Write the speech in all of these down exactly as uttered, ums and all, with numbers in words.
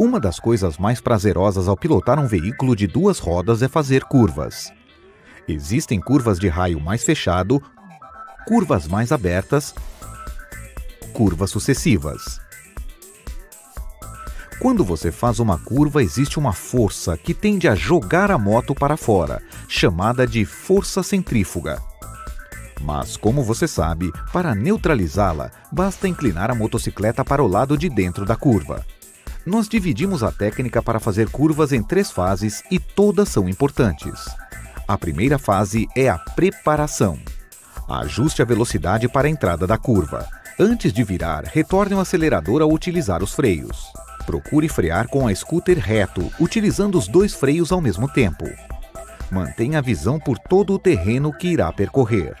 Uma das coisas mais prazerosas ao pilotar um veículo de duas rodas é fazer curvas. Existem curvas de raio mais fechado, curvas mais abertas, curvas sucessivas. Quando você faz uma curva, existe uma força que tende a jogar a moto para fora, chamada de força centrífuga. Mas, como você sabe, para neutralizá-la, basta inclinar a motocicleta para o lado de dentro da curva. Nós dividimos a técnica para fazer curvas em três fases e todas são importantes. A primeira fase é a preparação. Ajuste a velocidade para a entrada da curva. Antes de virar, retorne o acelerador ao utilizar os freios. Procure frear com a scooter reto, utilizando os dois freios ao mesmo tempo. Mantenha a visão por todo o terreno que irá percorrer.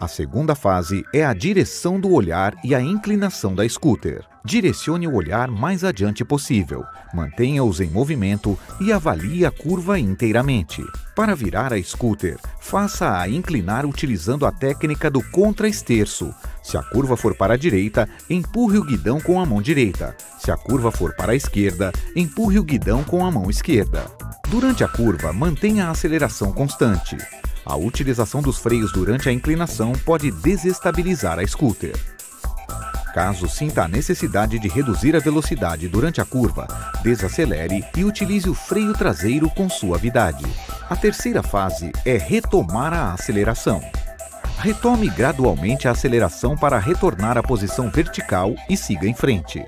A segunda fase é a direção do olhar e a inclinação da scooter. Direcione o olhar mais adiante possível, mantenha-os em movimento e avalie a curva inteiramente. Para virar a scooter, faça-a inclinar utilizando a técnica do contra-esterço. Se a curva for para a direita, empurre o guidão com a mão direita. Se a curva for para a esquerda, empurre o guidão com a mão esquerda. Durante a curva, mantenha a aceleração constante. A utilização dos freios durante a inclinação pode desestabilizar a scooter. Caso sinta a necessidade de reduzir a velocidade durante a curva, desacelere e utilize o freio traseiro com suavidade. A terceira fase é retomar a aceleração. Retome gradualmente a aceleração para retornar à posição vertical e siga em frente.